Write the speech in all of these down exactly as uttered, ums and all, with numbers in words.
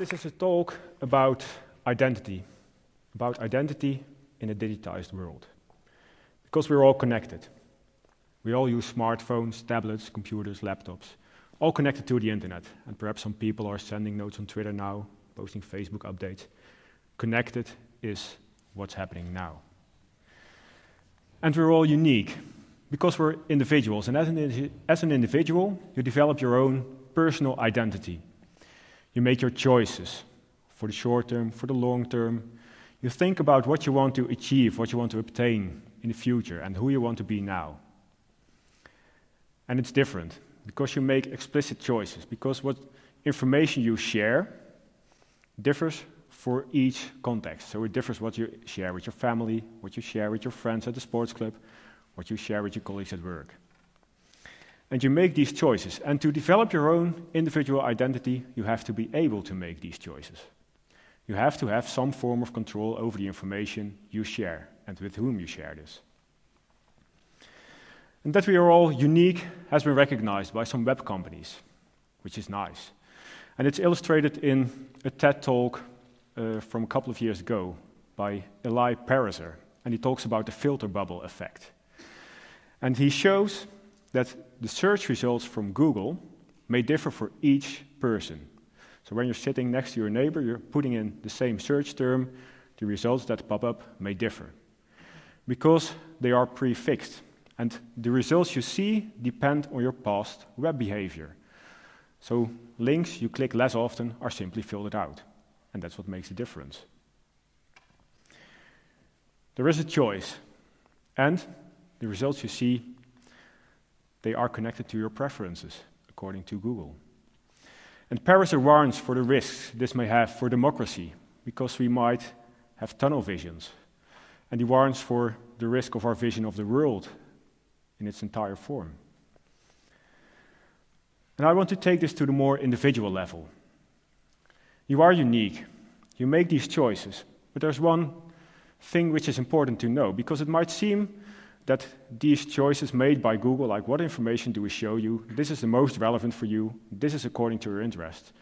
This is a talk about identity, about identity in a digitized world. Because we're all connected. We all use smartphones, tablets, computers, laptops, all connected to the internet. And perhaps some people are sending notes on Twitter now, posting Facebook updates. Connected is what's happening now. And we're all unique, because we're individuals. And as an, as an individual, you develop your own personal identity. You make your choices for the short term, for the long term. You think about what you want to achieve, what you want to obtain in the future, and who you want to be now. And it's different, because you make explicit choices, because what information you share differs for each context. So it differs what you share with your family, what you share with your friends at the sports club, what you share with your colleagues at work. And you make these choices. And to develop your own individual identity, you have to be able to make these choices. You have to have some form of control over the information you share and with whom you share this. And that we are all unique has been recognized by some web companies, which is nice. And it's illustrated in a TED talk uh, from a couple of years ago by Eli Pariser. And he talks about the filter bubble effect. And he shows that the search results from Google may differ for each person. So when you're sitting next to your neighbor, you're putting in the same search term, the results that pop up may differ, because they are prefixed. And the results you see depend on your past web behavior. So links you click less often are simply filtered out. And that's what makes the difference. There is a choice. And the results you see, they are connected to your preferences, according to Google. And Pariser warns for the risks this may have for democracy, because we might have tunnel visions. And he warns for the risk of our vision of the world in its entire form. And I want to take this to the more individual level. You are unique. You make these choices. But there's one thing which is important to know, because it might seem that these choices made by Google, like what information do we show you, this is the most relevant for you, this is according to your interest.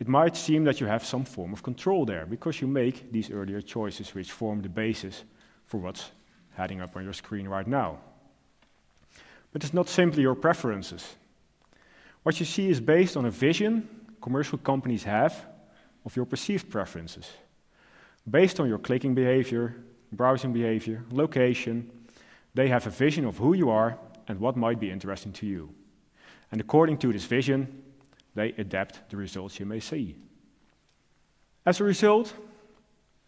It might seem that you have some form of control there, because you make these earlier choices which form the basis for what's heading up on your screen right now. But it's not simply your preferences. What you see is based on a vision commercial companies have of your perceived preferences, based on your clicking behavior, browsing behavior, location. They have a vision of who you are and what might be interesting to you. And according to this vision, they adapt the results you may see. As a result,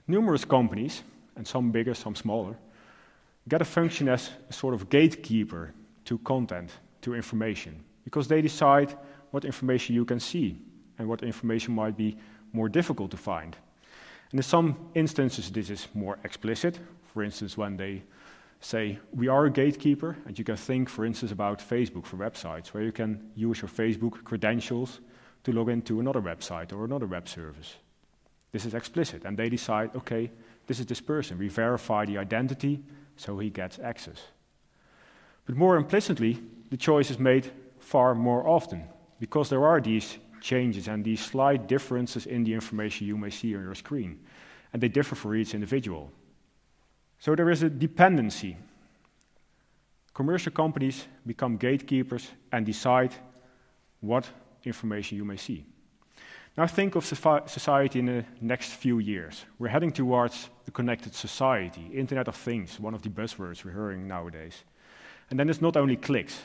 numerous companies, and some bigger, some smaller, get a function as a sort of gatekeeper to content, to information, because they decide what information you can see and what information might be more difficult to find. And in some instances, this is more explicit. For instance, when they say, we are a gatekeeper, and you can think, for instance, about Facebook for websites, where you can use your Facebook credentials to log into another website or another web service. This is explicit, and they decide, okay, this is this person. We verify the identity, so he gets access. But more implicitly, the choice is made far more often, because there are these changes and these slight differences in the information you may see on your screen, and they differ for each individual. So there is a dependency. Commercial companies become gatekeepers and decide what information you may see. Now think of society in the next few years. We're heading towards a connected society, Internet of Things, one of the buzzwords we're hearing nowadays. And then it's not only clicks,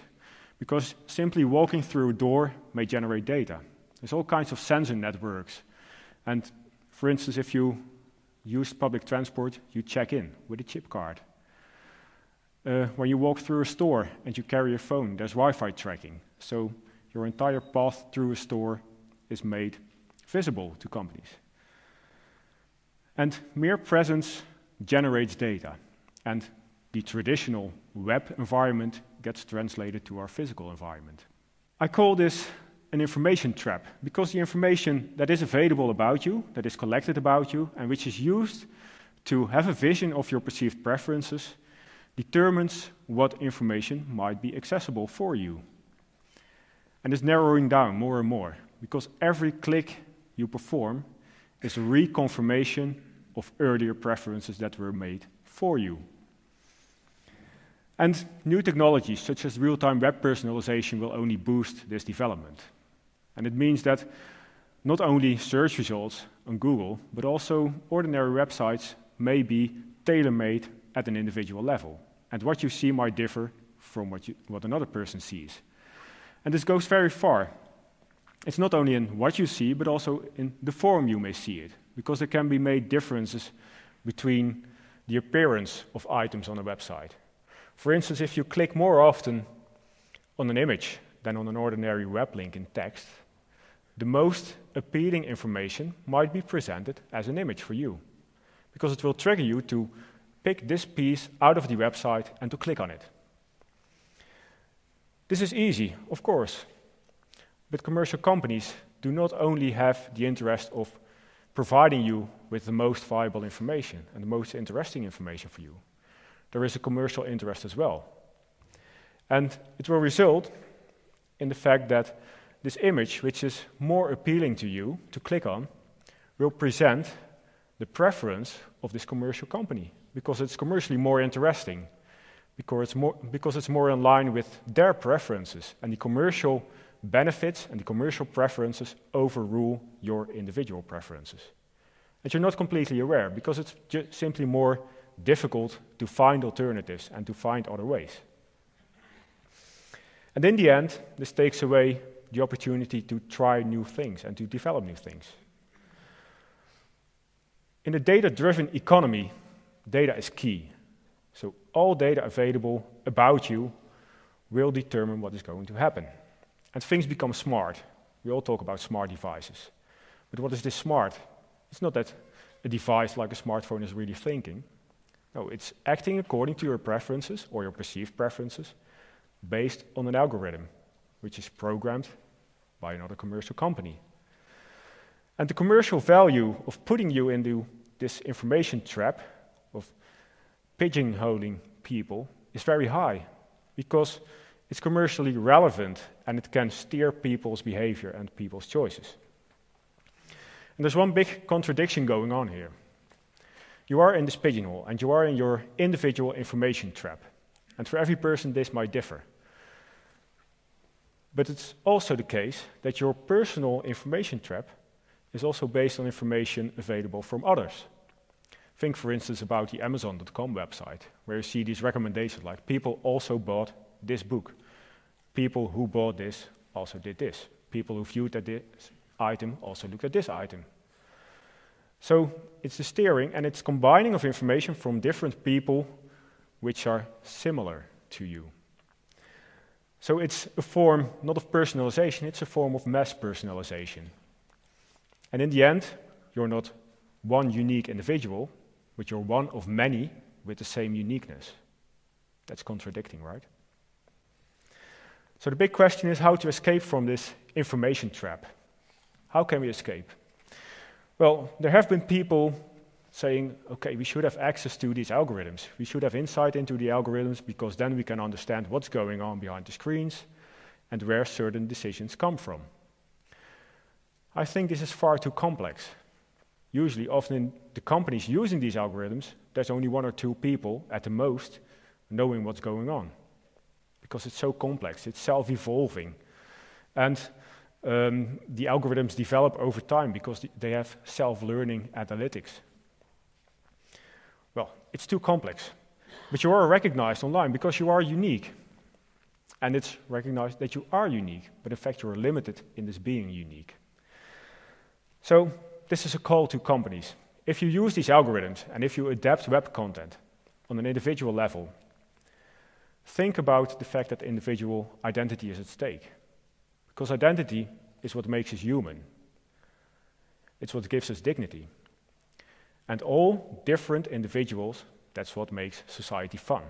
because simply walking through a door may generate data. There's all kinds of sensor networks. And for instance, if you use public transport, you check in with a chip card. Uh, when you walk through a store and you carry a phone, there's Wi-Fi tracking. So your entire path through a store is made visible to companies. And mere presence generates data. And the traditional web environment gets translated to our physical environment. I call this an information trap, because the information that is available about you, that is collected about you, and which is used to have a vision of your perceived preferences, determines what information might be accessible for you. And it's narrowing down more and more, because every click you perform is reconfirmation of earlier preferences that were made for you. And new technologies such as real-time web personalization will only boost this development. And it means that not only search results on Google, but also ordinary websites may be tailor-made at an individual level. And what you see might differ from what, you, what another person sees. And this goes very far. It's not only in what you see, but also in the form you may see it, because there can be made differences between the appearance of items on a website. For instance, if you click more often on an image than on an ordinary web link in text, the most appealing information might be presented as an image for you, because it will trigger you to pick this piece out of the website and to click on it. This is easy, of course, but commercial companies do not only have the interest of providing you with the most viable information and the most interesting information for you. There is a commercial interest as well. And it will result in the fact that this image, which is more appealing to you to click on, will present the preference of this commercial company, because it's commercially more interesting, because it's more, because it's more in line with their preferences, and the commercial benefits and the commercial preferences overrule your individual preferences. And you're not completely aware, because it's just simply more difficult to find alternatives and to find other ways. And in the end, this takes away the opportunity to try new things and to develop new things. In a data-driven economy, data is key. So all data available about you will determine what is going to happen. And things become smart. We all talk about smart devices. But what is this smart? It's not that a device like a smartphone is really thinking. No, it's acting according to your preferences or your perceived preferences based on an algorithm, which is programmed by another commercial company. And the commercial value of putting you into this information trap of pigeonholing people is very high, because it's commercially relevant and it can steer people's behavior and people's choices. And there's one big contradiction going on here. You are in this pigeonhole and you are in your individual information trap. And for every person this might differ. But it's also the case that your personal information trap is also based on information available from others. Think, for instance, about the Amazon dot com website, where you see these recommendations like, people also bought this book. People who bought this also did this. People who viewed at this item also looked at this item. So it's the steering and it's combining of information from different people which are similar to you. So it's a form, not of personalization, it's a form of mass personalization. And in the end, you're not one unique individual, but you're one of many with the same uniqueness. That's contradicting, right? So the big question is how to escape from this information trap. How can we escape? Well, there have been people saying, okay, we should have access to these algorithms. We should have insight into the algorithms, because then we can understand what's going on behind the screens and where certain decisions come from. I think this is far too complex. Usually, often in the companies using these algorithms, there's only one or two people at the most knowing what's going on, because it's so complex, it's self-evolving. And um, the algorithms develop over time because they have self-learning analytics. Well, it's too complex, but you are recognized online because you are unique. And it's recognized that you are unique, but in fact you are limited in this being unique. So this is a call to companies. If you use these algorithms and if you adapt web content on an individual level, think about the fact that individual identity is at stake. Because identity is what makes us human. It's what gives us dignity. And all different individuals, that's what makes society fun.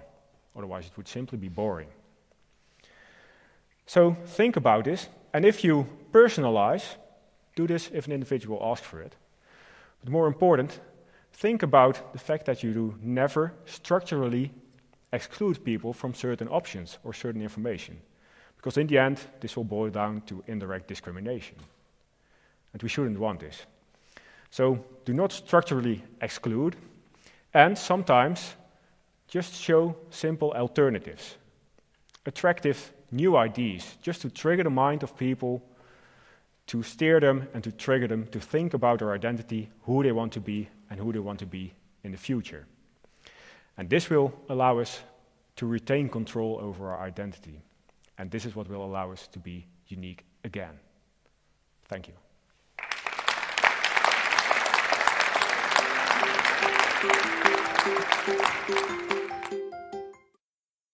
Otherwise it would simply be boring. So think about this, and if you personalize, do this if an individual asks for it. But more important, think about the fact that you do never structurally exclude people from certain options or certain information. Because in the end, this will boil down to indirect discrimination. And we shouldn't want this. So do not structurally exclude, and sometimes just show simple alternatives, attractive new ideas, just to trigger the mind of people, to steer them and to trigger them to think about their identity, who they want to be and who they want to be in the future. And this will allow us to retain control over our identity. And this is what will allow us to be unique again. Thank you. Thank you.